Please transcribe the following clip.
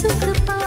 सुख।